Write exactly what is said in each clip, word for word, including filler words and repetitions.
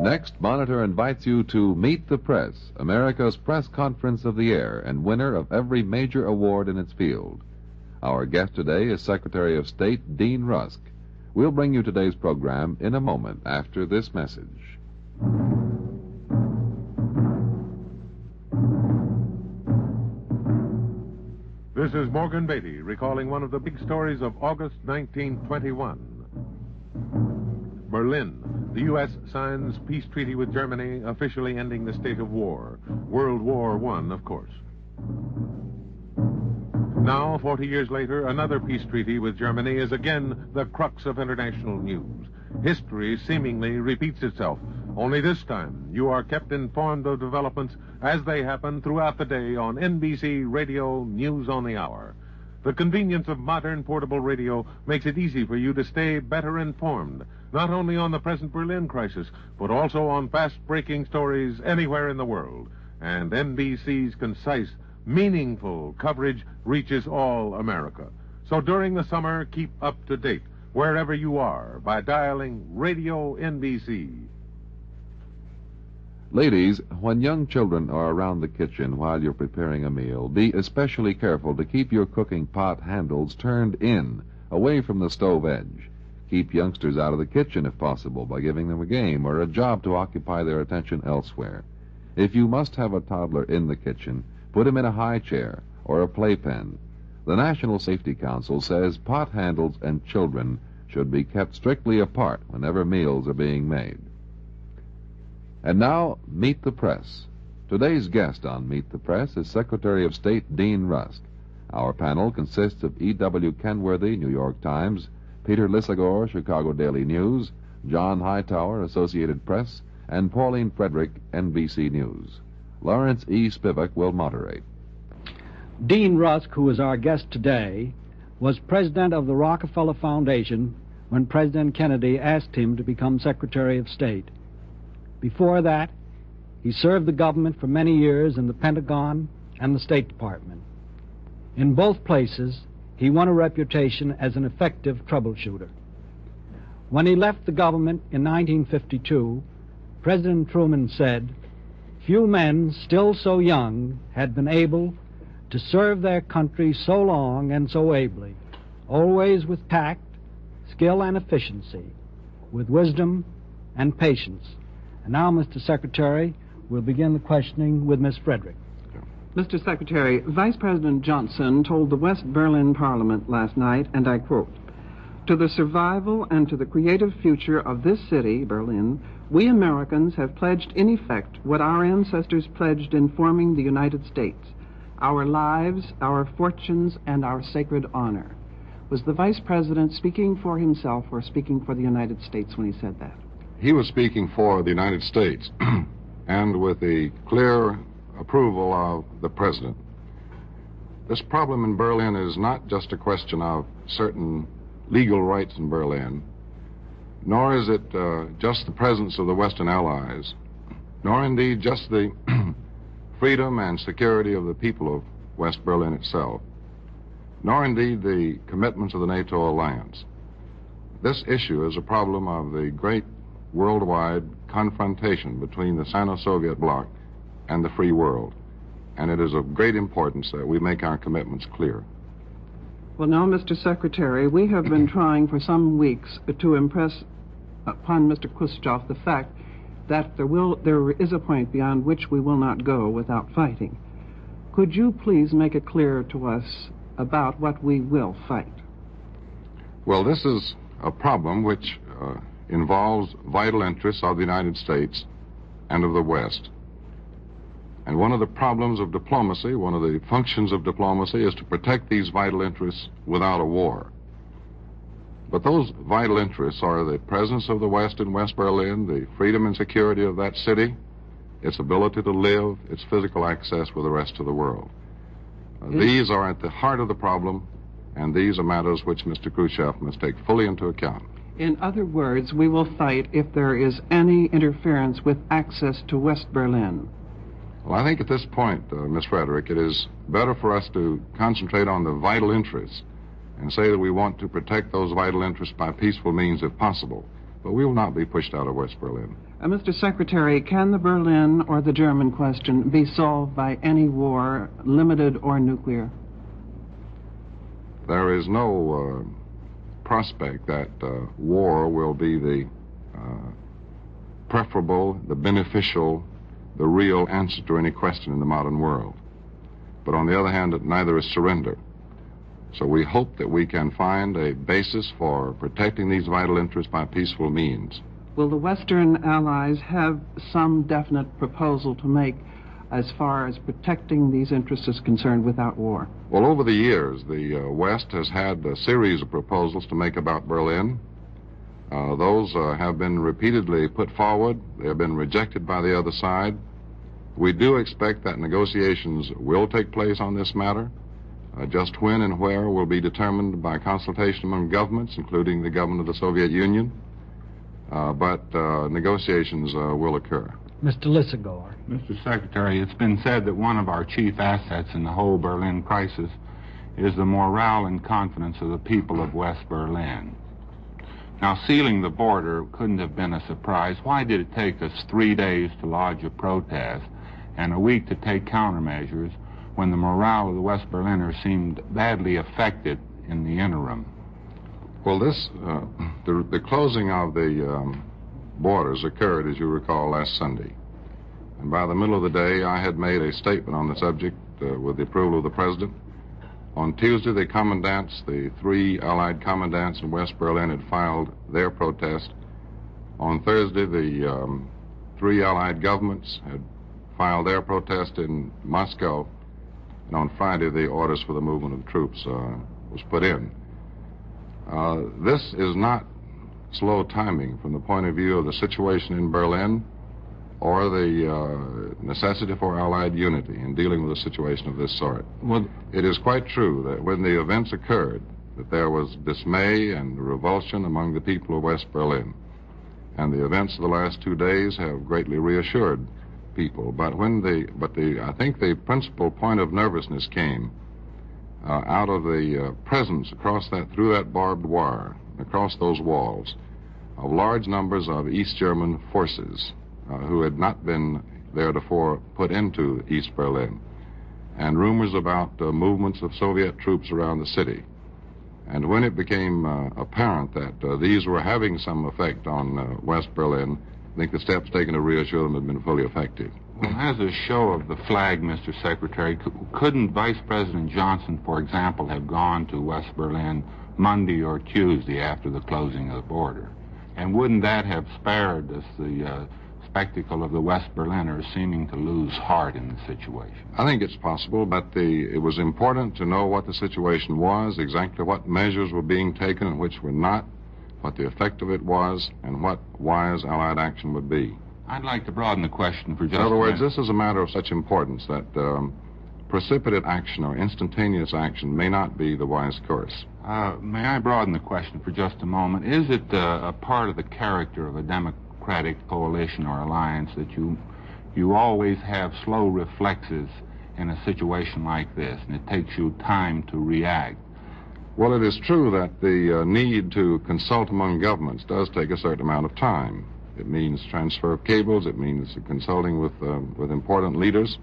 Next, Monitor invites you to Meet the Press, America's press conference of the year and winner of every major award in its field. Our guest today is Secretary of State Dean Rusk. We'll bring you today's program in a moment after this message. This is Morgan Beatty recalling one of the big stories of August nineteen twenty-one. Berlin. The U S signs peace treaty with Germany, officially ending the state of war. World War One, of course. Now, forty years later, another peace treaty with Germany is again the crux of international news. History seemingly repeats itself. Only this time, you are kept informed of developments as they happen throughout the day on N B C Radio News on the Hour. The convenience of modern portable radio makes it easy for you to stay better informed, not only on the present Berlin crisis, but also on fast-breaking stories anywhere in the world. And N B C's concise, meaningful coverage reaches all America. So during the summer, keep up to date wherever you are by dialing Radio N B C. Ladies, when young children are around the kitchen while you're preparing a meal, be especially careful to keep your cooking pot handles turned in, away from the stove edge. Keep youngsters out of the kitchen if possible by giving them a game or a job to occupy their attention elsewhere. If you must have a toddler in the kitchen, put him in a high chair or a playpen. The National Safety Council says pot handles and children should be kept strictly apart whenever meals are being made. And now, Meet the Press. Today's guest on Meet the Press is Secretary of State Dean Rusk. Our panel consists of E W Kenworthy, New York Times, Peter Lisagor, Chicago Daily News, John Hightower, Associated Press, and Pauline Frederick, N B C News. Lawrence E. Spivak will moderate. Dean Rusk, who is our guest today, was president of the Rockefeller Foundation when President Kennedy asked him to become Secretary of State. Before that, he served the government for many years in the Pentagon and the State Department. In both places, he won a reputation as an effective troubleshooter. When he left the government in nineteen fifty-two, President Truman said, "Few men still so young had been able to serve their country so long and so ably, always with tact, skill, and efficiency, with wisdom and patience." And now, Mister Secretary, we'll begin the questioning with Miss Frederick. Mister Secretary, Vice President Johnson told the West Berlin Parliament last night, and I quote, "To the survival and to the creative future of this city, Berlin, we Americans have pledged in effect what our ancestors pledged in forming the United States, our lives, our fortunes, and our sacred honor." Was the Vice President speaking for himself or speaking for the United States when he said that? He was speaking for the United States and with the clear approval of the President. This problem in Berlin is not just a question of certain legal rights in Berlin, nor is it uh, just the presence of the Western Allies, nor indeed just the freedom and security of the people of West Berlin itself, nor indeed the commitments of the NATO alliance. This issue is a problem of the great worldwide confrontation between the Sino-Soviet bloc and the free world, and it is of great importance that we make our commitments clear. Well, now, Mister Secretary, we have been trying for some weeks to impress upon Mister Khrushchev the fact that there will there is a point beyond which we will not go without fighting. Could you please make it clear to us about what we will fight? Well, this is a problem which uh, involves vital interests of the United States and of the West. And one of the problems of diplomacy, one of the functions of diplomacy, is to protect these vital interests without a war. But those vital interests are the presence of the West in West Berlin, the freedom and security of that city, its ability to live, its physical access with the rest of the world. Uh, these are at the heart of the problem, and these are matters which Mister Khrushchev must take fully into account. In other words, we will fight if there is any interference with access to West Berlin. Well, I think at this point, uh, Miss Frederick, it is better for us to concentrate on the vital interests and say that we want to protect those vital interests by peaceful means if possible. but we will not be pushed out of West Berlin. Uh, Mister Secretary, can the Berlin or the German question be solved by any war, limited or nuclear? There is no uh, prospect that uh, war will be the uh, preferable, the beneficial, the real answer to any question in the modern world. But on the other hand, neither is surrender. So we hope that we can find a basis for protecting these vital interests by peaceful means. Will the Western allies have some definite proposal to make as far as protecting these interests is concerned without war? Well, over the years, the uh, West has had a series of proposals to make about Berlin. Uh, those uh, have been repeatedly put forward. They have been rejected by the other side. We do expect that negotiations will take place on this matter. Uh, just when and where will be determined by consultation among governments, including the government of the Soviet Union. Uh, but uh, negotiations uh, will occur. Mister Lisagor. Mister Secretary, it's been said that one of our chief assets in the whole Berlin crisis is the morale and confidence of the people of West Berlin. Now, sealing the border couldn't have been a surprise. Why did it take us three days to lodge a protest and a week to take countermeasures when the morale of the West Berliners seemed badly affected in the interim? Well, this, uh, the, the closing of the um, borders occurred, as you recall, last Sunday. And by the middle of the day, I had made a statement on the subject uh, with the approval of the President. On Tuesday, the commandants, the three Allied commandants in West Berlin had filed their protest. On Thursday, the um, three Allied governments had filed their protest in Moscow. And on Friday, the orders for the movement of troops uh, was put in. Uh, this is not slow timing from the point of view of the situation in Berlin or the uh, necessity for Allied unity in dealing with a situation of this sort. Well, it is quite true that when the events occurred, that there was dismay and revulsion among the people of West Berlin. And the events of the last two days have greatly reassured people, but when the but the I think the principal point of nervousness came uh, out of the uh, presence across that through that barbed wire across those walls of large numbers of East German forces uh, who had not been theretofore put into East Berlin, and rumors about uh, movements of Soviet troops around the city. And when it became uh, apparent that uh, these were having some effect on uh, West Berlin, I think the steps taken to reassure them have been fully effective. Well, as a show of the flag, Mister Secretary, couldn't Vice President Johnson, for example, have gone to West Berlin Monday or Tuesday after the closing of the border? And wouldn't that have spared us the uh, spectacle of the West Berliners seeming to lose heart in the situation? I think it's possible, but the, it was important to know what the situation was, exactly what measures were being taken and which were not, what the effect of it was, and what wise Allied action would be. I'd like to broaden the question for just a minute. In other words, this is a matter of such importance that um, precipitate action or instantaneous action may not be the wise course. Uh, may I broaden the question for just a moment? Is it uh, a part of the character of a democratic coalition or alliance that you, you always have slow reflexes in a situation like this, and it takes you time to react? Well, it is true that the uh, need to consult among governments does take a certain amount of time. It means transfer of cables, it means consulting with, uh, with important leaders,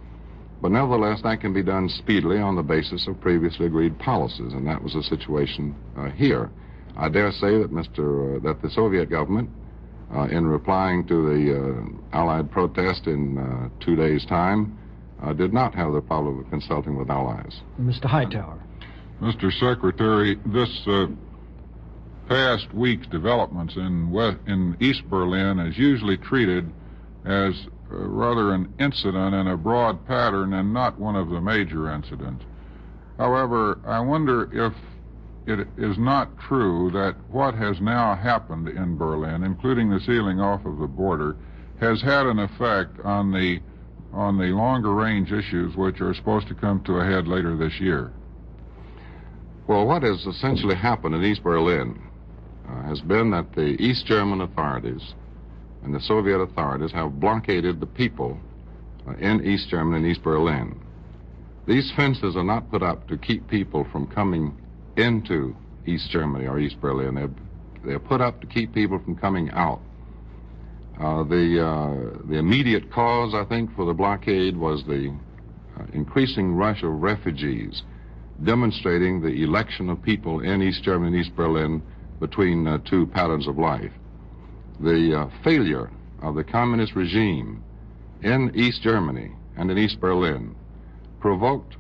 but nevertheless that can be done speedily on the basis of previously agreed policies, and that was the situation uh, here. I dare say that, Mister Uh, that the Soviet government, uh, in replying to the uh, Allied protest in uh, two days' time, uh, did not have the problem of consulting with allies. Mister Hightower. Mister Secretary, this uh, past week's developments in, West, in East Berlin is usually treated as uh, rather an incident in a broad pattern and not one of the major incidents. However, I wonder if it is not true that what has now happened in Berlin, including the sealing off of the border, has had an effect on the, on the longer-range issues which are supposed to come to a head later this year. Well, what has essentially happened in East Berlin uh, has been that the East German authorities and the Soviet authorities have blockaded the people uh, in East Germany and East Berlin. These fences are not put up to keep people from coming into East Germany or East Berlin. They're, They're put up to keep people from coming out. Uh, the, uh, the immediate cause, I think, for the blockade was the uh, increasing rush of refugees, demonstrating the election of people in East Germany and East Berlin between uh, two patterns of life. The uh, failure of the communist regime in East Germany and in East Berlin provoked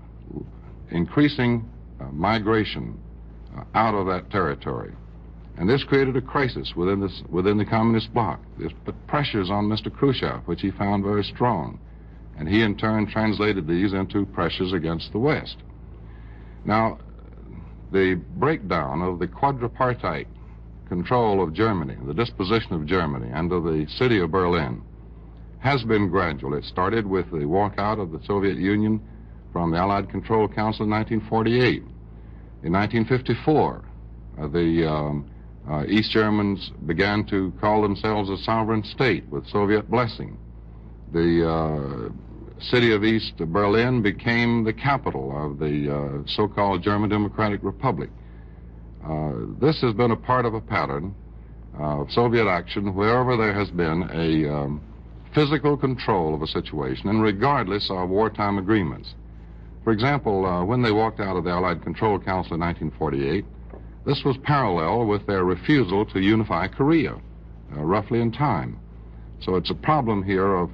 increasing uh, migration uh, out of that territory. And this created a crisis within, this, within the communist bloc. This put pressures on Mister Khrushchev, which he found very strong. And he, in turn, translated these into pressures against the West. Now, the breakdown of the quadripartite control of Germany, the disposition of Germany under the city of Berlin, has been gradual. It started with the walkout of the Soviet Union from the Allied Control Council in nineteen forty-eight. In nineteen fifty-four, uh, the um, uh, East Germans began to call themselves a sovereign state with Soviet blessing. The uh, city of East Berlin became the capital of the uh, so-called German Democratic Republic. Uh, this has been a part of a pattern uh, of Soviet action wherever there has been a um, physical control of a situation, and regardless of wartime agreements. For example, uh, when they walked out of the Allied Control Council in nineteen forty-eight, this was parallel with their refusal to unify Korea, uh, roughly in time. So it's a problem here of,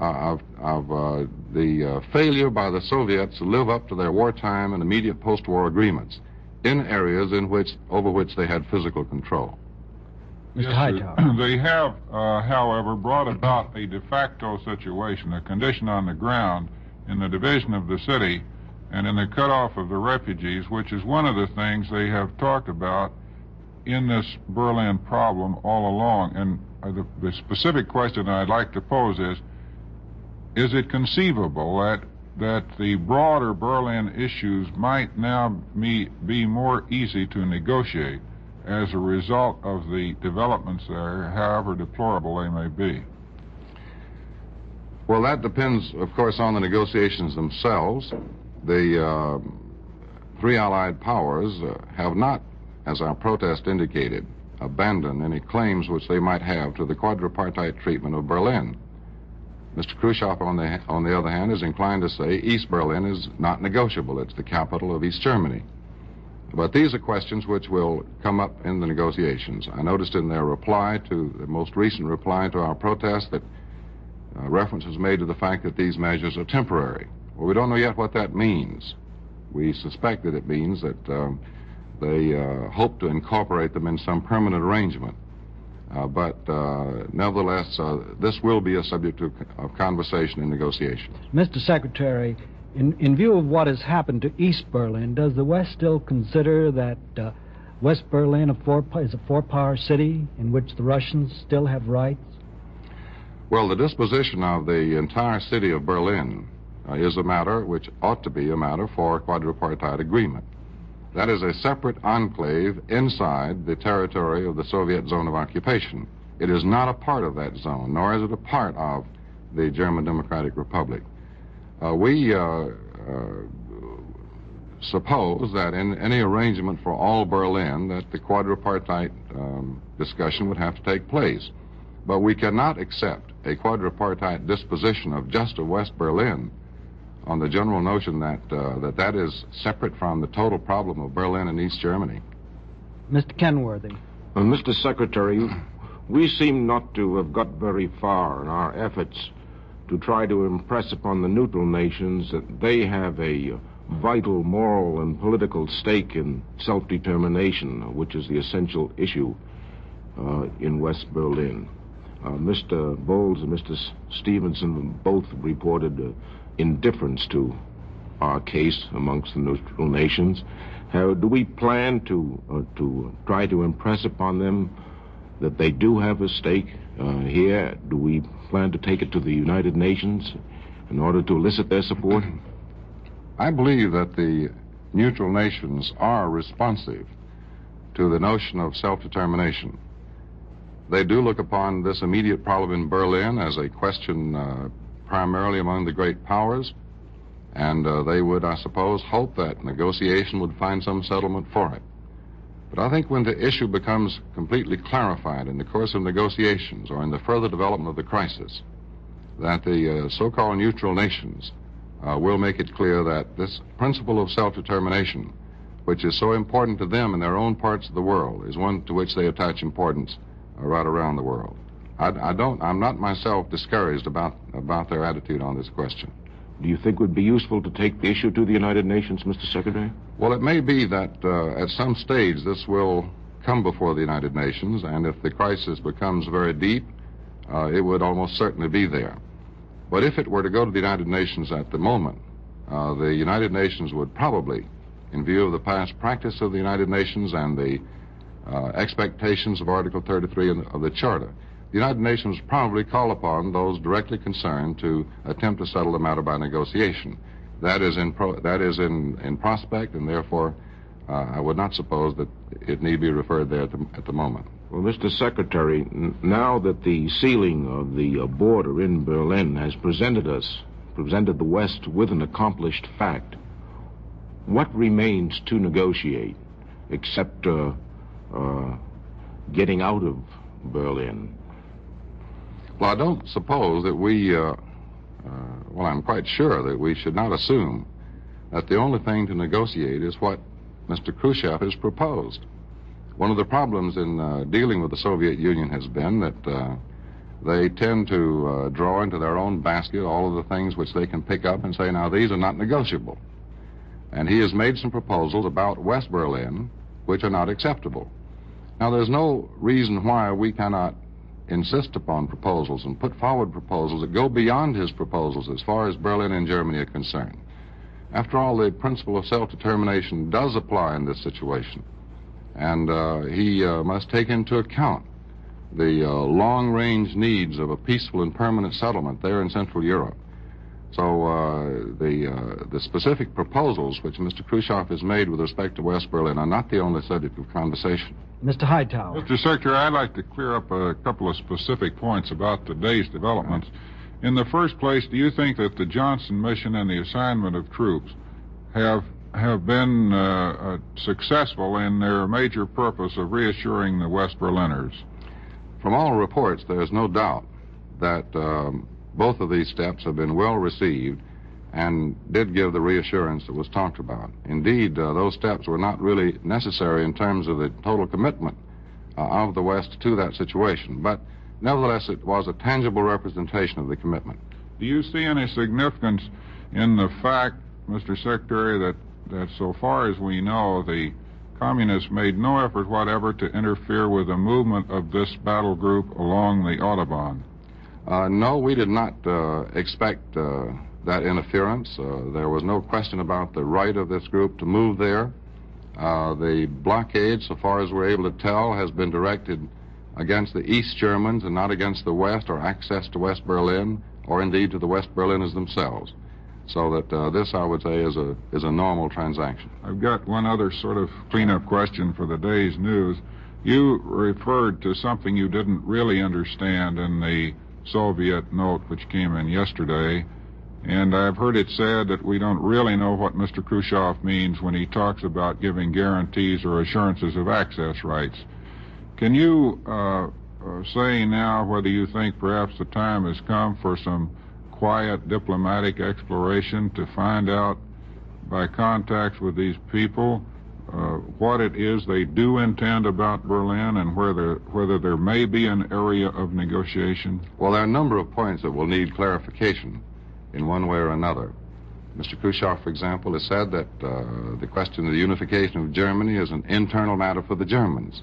uh, of, of uh, the uh, failure by the Soviets to live up to their wartime and immediate post-war agreements in areas in which, over which they had physical control. Mister Yes, Hightower. They have, uh, however, brought about a de facto situation, a condition on the ground in the division of the city and in the cutoff of the refugees, which is one of the things they have talked about in this Berlin problem all along. And uh, the, the specific question I'd like to pose is, is it conceivable that that the broader Berlin issues might now be, be more easy to negotiate as a result of the developments there, however deplorable they may be? Well, that depends, of course, on the negotiations themselves. The uh, three Allied powers uh, have not, as our protest indicated, abandoned any claims which they might have to the quadripartite treatment of Berlin. Mister Khrushchev, on the, on the other hand, is inclined to say East Berlin is not negotiable. It's the capital of East Germany. But these are questions which will come up in the negotiations. I noticed in their reply to, the most recent reply to our protest, that uh, reference was made to the fact that these measures are temporary. Well, we don't know yet what that means. We suspect that it means that um, they uh, hope to incorporate them in some permanent arrangement. Uh, but uh, nevertheless, uh, this will be a subject of, of conversation and negotiation. Mister Secretary, in, in view of what has happened to East Berlin, does the West still consider that uh, West Berlin a four, is a four-power city in which the Russians still have rights? Well, the disposition of the entire city of Berlin uh, is a matter which ought to be a matter for a quadripartite agreement. That is a separate enclave inside the territory of the Soviet zone of occupation. It is not a part of that zone, nor is it a part of the German Democratic Republic. Uh, we uh, uh, suppose that in any arrangement for all Berlin that the quadripartite um, discussion would have to take place. But we cannot accept a quadripartite disposition of just a West Berlin on the general notion that, uh, that that is separate from the total problem of Berlin and East Germany. Mister Kenworthy. Uh, Mister Secretary, we seem not to have got very far in our efforts to try to impress upon the neutral nations that they have a vital moral and political stake in self-determination, which is the essential issue uh, in West Berlin. Uh, Mister Bowles and Mister Stevenson both reported uh, indifference to our case amongst the neutral nations. How do we plan to uh, to try to impress upon them that they do have a stake uh, here? Do we plan to take it to the United Nations in order to elicit their support? I believe that the neutral nations are responsive to the notion of self-determination. They do look upon this immediate problem in Berlin as a question uh, primarily among the great powers, and uh, they would, I suppose, hope that negotiation would find some settlement for it. But I think when the issue becomes completely clarified in the course of negotiations or in the further development of the crisis, that the uh, so-called neutral nations uh, will make it clear that this principle of self-determination, which is so important to them in their own parts of the world, is one to which they attach importance uh, right around the world. I, I don't, I'm not myself discouraged about, about their attitude on this question. Do you think it would be useful to take the issue to the United Nations, Mister Secretary? Well, it may be that uh, at some stage this will come before the United Nations, and if the crisis becomes very deep, uh, it would almost certainly be there. But if it were to go to the United Nations at the moment, uh, the United Nations would probably, in view of the past practice of the United Nations and the uh, expectations of Article thirty-three of the Charter, the United Nations probably call upon those directly concerned to attempt to settle the matter by negotiation. That is in pro that is in, in prospect, and therefore uh, I would not suppose that it need be referred there at the, at the moment. Well, Mister Secretary, n now that the sealing of the uh, border in Berlin has presented us, presented the West with an accomplished fact, what remains to negotiate except uh, uh, getting out of Berlin? Well, I don't suppose that we, uh, uh, well, I'm quite sure that we should not assume that the only thing to negotiate is what Mister Khrushchev has proposed. One of the problems in uh, dealing with the Soviet Union has been that uh, they tend to uh, draw into their own basket all of the things which they can pick up and say, now, these are not negotiable. And he has made some proposals about West Berlin which are not acceptable. Now, there's no reason why we cannot insist upon proposals and put forward proposals that go beyond his proposals as far as Berlin and Germany are concerned. After all, the principle of self-determination does apply in this situation, and uh, he uh, must take into account the uh, long-range needs of a peaceful and permanent settlement there in Central Europe. So uh, the, uh, the specific proposals which Mister Khrushchev has made with respect to West Berlin are not the only subject of conversation. Mister Hightower. Mister Secretary, I'd like to clear up a couple of specific points about today's developments. Right. In the first place, do you think that the Johnson mission and the assignment of troops have, have been uh, uh, successful in their major purpose of reassuring the West Berliners? From all reports, there's no doubt that Um, both of these steps have been well received and did give the reassurance that was talked about. Indeed, uh, those steps were not really necessary in terms of the total commitment uh, of the West to that situation, but nevertheless it was a tangible representation of the commitment. Do you see any significance in the fact, Mister Secretary, that, that so far as we know, the Communists made no effort whatever to interfere with the movement of this battle group along the Autobahn? Uh, no, we did not uh, expect uh, that interference. Uh, there was no question about the right of this group to move there. Uh, the blockade, so far as we're able to tell, has been directed against the East Germans and not against the West or access to West Berlin or indeed to the West Berliners themselves. So that uh, this, I would say, is a, is a normal transaction. I've got one other sort of cleanup question for the day's news. You referred to something you didn't really understand in the Soviet note which came in yesterday, and I've heard it said that we don't really know what Mister Khrushchev means when he talks about giving guarantees or assurances of access rights. Can you uh, say now whether you think perhaps the time has come for some quiet diplomatic exploration to find out by contacts with these people Uh, what it is they do intend about Berlin and whether, whether there may be an area of negotiation? Well, there are a number of points that will need clarification in one way or another. Mister Khrushchev, for example, has said that uh, the question of the unification of Germany is an internal matter for the Germans.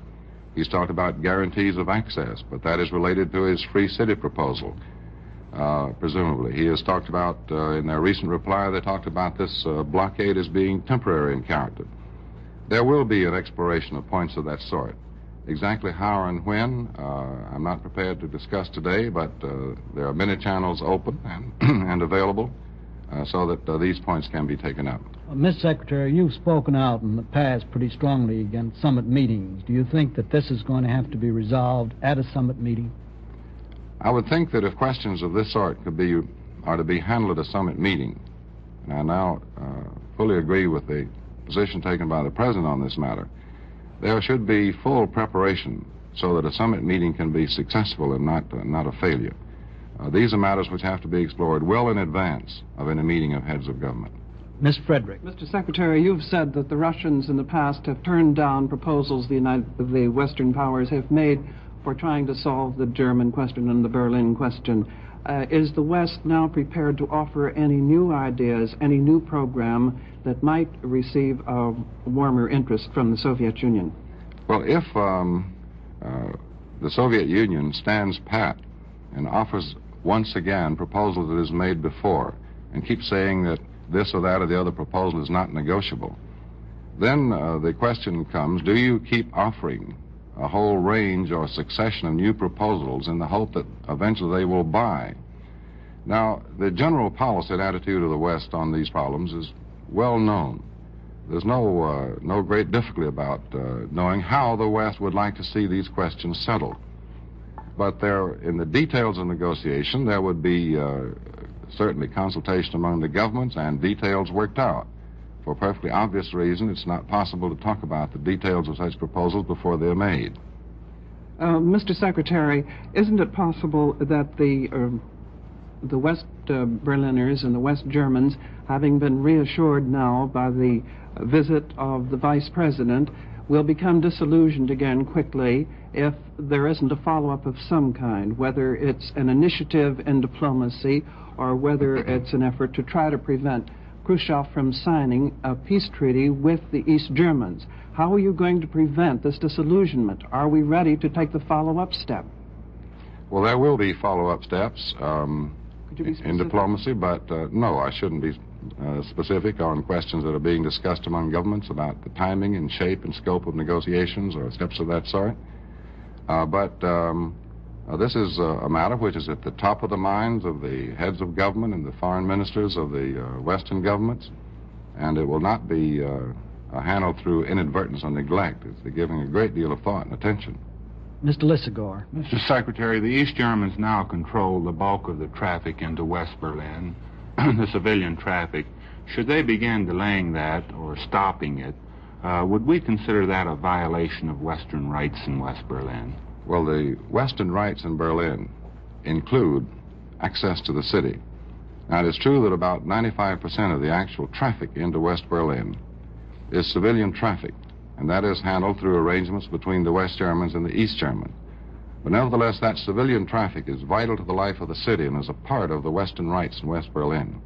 He's talked about guarantees of access, but that is related to his free city proposal, uh, presumably. He has talked about, uh, in their recent reply, they talked about this uh, blockade as being temporary in character. There will be an exploration of points of that sort. Exactly how and when, uh, I'm not prepared to discuss today, but uh, there are many channels open and, and available uh, so that uh, these points can be taken up. Well, Miss Secretary, you've spoken out in the past pretty strongly against summit meetings. Do you think that this is going to have to be resolved at a summit meeting? I would think that if questions of this sort could be, are to be handled at a summit meeting, and I now uh, fully agree with the position taken by the President on this matter, There should be full preparation so that a summit meeting can be successful and not, uh, not a failure. Uh, these are matters which have to be explored well in advance of any meeting of heads of government. Miss Frederick. Mister Secretary, you've said that the Russians in the past have turned down proposals the, United, the Western powers have made for trying to solve the German question and the Berlin question. Uh, is the West now prepared to offer any new ideas, any new program that might receive a warmer interest from the Soviet Union? Well, if um, uh, the Soviet Union stands pat and offers once again proposals that is made before and keeps saying that this or that or the other proposal is not negotiable, then uh, the question comes, do you keep offering a whole range or succession of new proposals in the hope that eventually they will buy? Now, the general policy and attitude of the West on these problems is well known. There's no, uh, no great difficulty about uh, knowing how the West would like to see these questions settled. But there, in the details of negotiation, there would be uh, certainly consultation among the governments and details worked out. For a perfectly obvious reason, it's not possible to talk about the details of such proposals before they're made. Uh, Mister Secretary, isn't it possible that the, uh, the West uh, Berliners and the West Germans, having been reassured now by the visit of the Vice President, will become disillusioned again quickly if there isn't a follow-up of some kind, whether it's an initiative in diplomacy or whether it's an effort to try to prevent Khrushchev from signing a peace treaty with the East Germans? How are you going to prevent this disillusionment? Are we ready to take the follow-up step? Well, there will be follow-up steps um, Could you be in diplomacy, but uh, no, I shouldn't be uh, specific on questions that are being discussed among governments about the timing and shape and scope of negotiations or steps of that sort. Uh, but um, uh, this is uh, a matter which is at the top of the minds of the heads of government and the foreign ministers of the uh, Western governments, and it will not be uh, uh, handled through inadvertence or neglect. It's uh, giving a great deal of thought and attention. Mister Lisagor. Mister Secretary, the East Germans now control the bulk of the traffic into West Berlin, the civilian traffic. Should they begin delaying that or stopping it, Uh, would we consider that a violation of Western rights in West Berlin? Well, the Western rights in Berlin include access to the city. Now, it is true that about ninety-five percent of the actual traffic into West Berlin is civilian traffic, and that is handled through arrangements between the West Germans and the East Germans. But nevertheless, that civilian traffic is vital to the life of the city and is a part of the Western rights in West Berlin,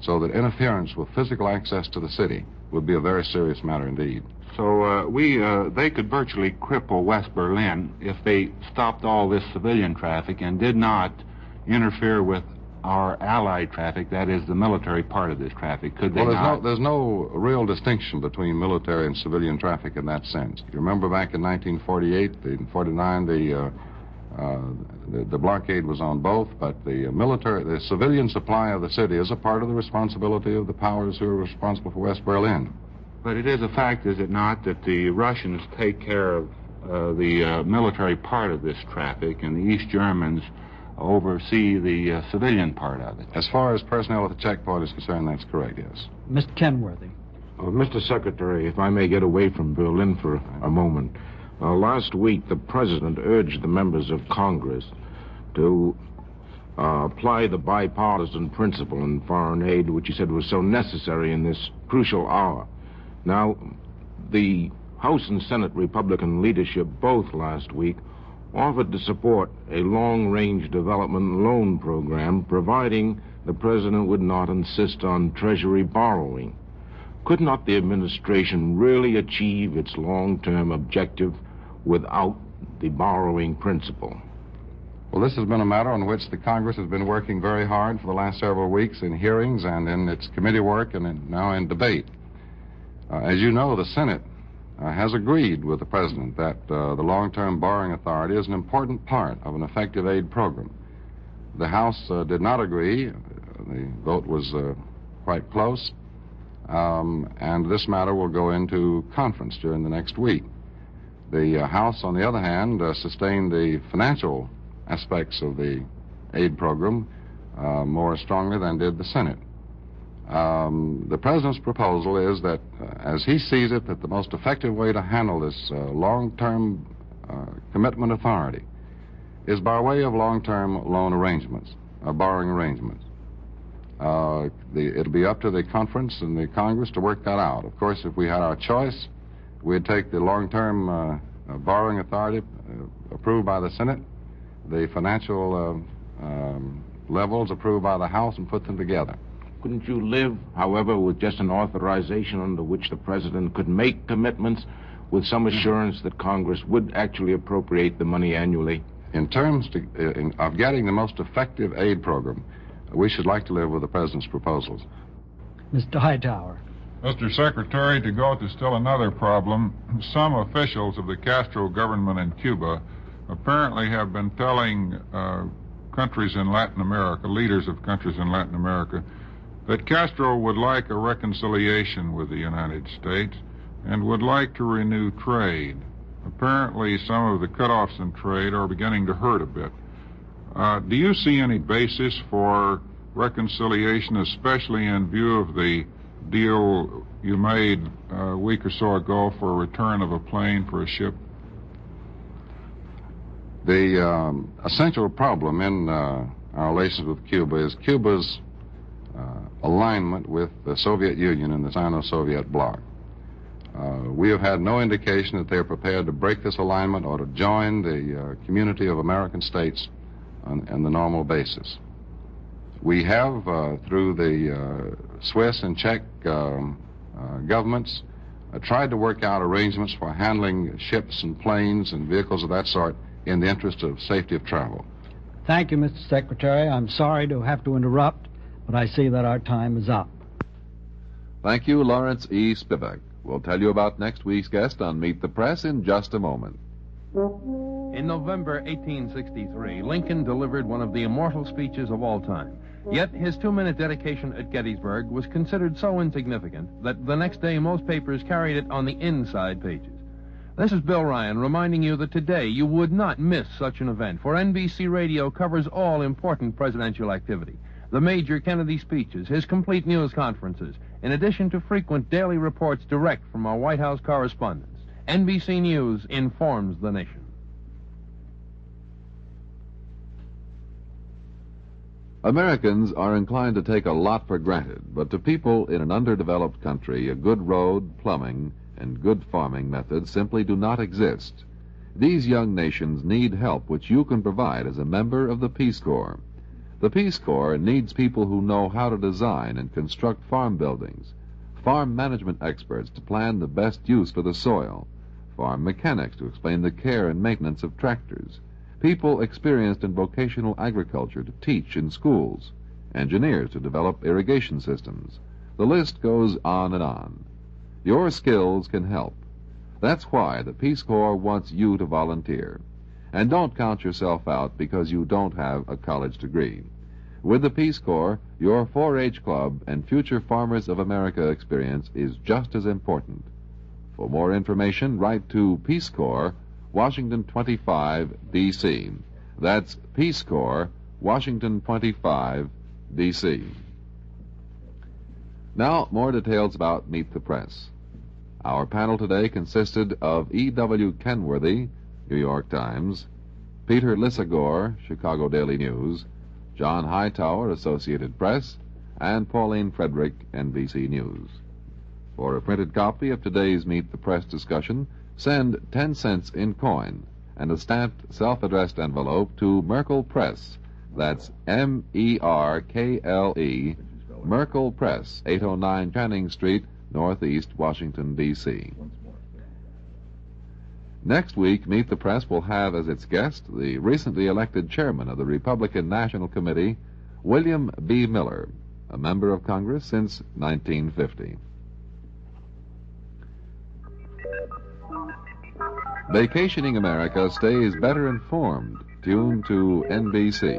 so that interference with physical access to the city would be a very serious matter indeed. So uh, we, uh, they could virtually cripple West Berlin if they stopped all this civilian traffic and did not interfere with our allied traffic, that is the military part of this traffic. Could they well, there's not? No, there's no real distinction between military and civilian traffic in that sense. You remember back in nineteen forty-eight, the, in forty-nine, the, uh, uh, the, the blockade was on both, but the uh, military, the civilian supply of the city is a part of the responsibility of the powers who are responsible for West Berlin. But it is a fact, is it not, that the Russians take care of uh, the uh, military part of this traffic and the East Germans oversee the uh, civilian part of it? As far as personnel at the checkpoint is concerned, that's correct, yes. Mister Kenworthy. Uh, Mister Secretary, if I may get away from Berlin for a moment. Uh, last week, the President urged the members of Congress to uh, apply the bipartisan principle in foreign aid, which he said was so necessary in this crucial hour. Now, the House and Senate Republican leadership both last week offered to support a long-range development loan program, providing the President would not insist on Treasury borrowing. Could not the administration really achieve its long-term objective without the borrowing principle? Well, this has been a matter on which the Congress has been working very hard for the last several weeks in hearings and in its committee work and in, now in debate. Uh, as you know, the Senate uh, has agreed with the President that uh, the long-term borrowing authority is an important part of an effective aid program. The House uh, did not agree. The vote was uh, quite close, um, and this matter will go into conference during the next week. The uh, House, on the other hand, uh, sustained the financial aspects of the aid program uh, more strongly than did the Senate. Um, the President's proposal is that uh, as he sees it, that the most effective way to handle this uh, long-term uh, commitment authority is by way of long-term loan arrangements, uh, borrowing arrangements. Uh, the, it'll be up to the conference and the Congress to work that out. Of course, if we had our choice, we'd take the long-term uh, uh, borrowing authority uh, approved by the Senate, the financial uh, um, levels approved by the House, and put them together. Couldn't you live, however, with just an authorization under which the president could make commitments with some assurance that Congress would actually appropriate the money annually? In terms to, in, of getting the most effective aid program, we should like to live with the president's proposals. Mister Hightower. Mister Secretary, to go to still another problem, some officials of the Castro government in Cuba apparently have been telling uh, countries in Latin America, leaders of countries in Latin America, that Castro would like a reconciliation with the United States and would like to renew trade. Apparently, some of the cutoffs in trade are beginning to hurt a bit. Uh, do you see any basis for reconciliation, especially in view of the deal you made a week or so ago for a return of a plane for a ship? The um, essential problem in uh, our relations with Cuba is Cuba's uh, alignment with the Soviet Union and the Sino-Soviet bloc. Uh, we have had no indication that they are prepared to break this alignment or to join the uh, community of American states on, on the normal basis. We have, uh, through the uh, Swiss and Czech um, uh, governments, uh, tried to work out arrangements for handling ships and planes and vehicles of that sort in the interest of safety of travel. Thank you, Mister Secretary. I'm sorry to have to interrupt, but I see that our time is up. Thank you, Lawrence E. Spivak. We'll tell you about next week's guest on Meet the Press in just a moment. In November eighteen sixty-three, Lincoln delivered one of the immortal speeches of all time. Yet his two-minute dedication at Gettysburg was considered so insignificant that the next day most papers carried it on the inside pages. This is Bill Ryan reminding you that today you would not miss such an event, for N B C Radio covers all important presidential activity. The major Kennedy speeches, his complete news conferences, in addition to frequent daily reports direct from our White House correspondents. N B C News informs the nation. Americans are inclined to take a lot for granted, but to people in an underdeveloped country, a good road, plumbing, and good farming methods simply do not exist. These young nations need help, which you can provide as a member of the Peace Corps. The Peace Corps needs people who know how to design and construct farm buildings, farm management experts to plan the best use for the soil, farm mechanics to explain the care and maintenance of tractors, people experienced in vocational agriculture to teach in schools, engineers to develop irrigation systems. The list goes on and on. Your skills can help. That's why the Peace Corps wants you to volunteer. And don't count yourself out because you don't have a college degree. With the Peace Corps, your four H club and Future Farmers of America experience is just as important. For more information, write to Peace Corps, Washington twenty-five, D C That's Peace Corps, Washington twenty-five, D C Now, more details about Meet the Press. Our panel today consisted of E W Kenworthy, New York Times; Peter Lisagor, Chicago Daily News; John Hightower, Associated Press; and Pauline Frederick, N B C News. For a printed copy of today's Meet the Press discussion, send ten cents in coin and a stamped, self-addressed envelope to Merkle Press. That's M E R K L E, Merkle Press, eight oh nine Channing Street, Northeast Washington, D C Next week, Meet the Press will have as its guest the recently elected chairman of the Republican National Committee, William B. Miller, a member of Congress since nineteen fifty. Vacationing America stays better informed. Tune to N B C.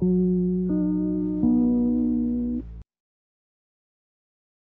Thank you.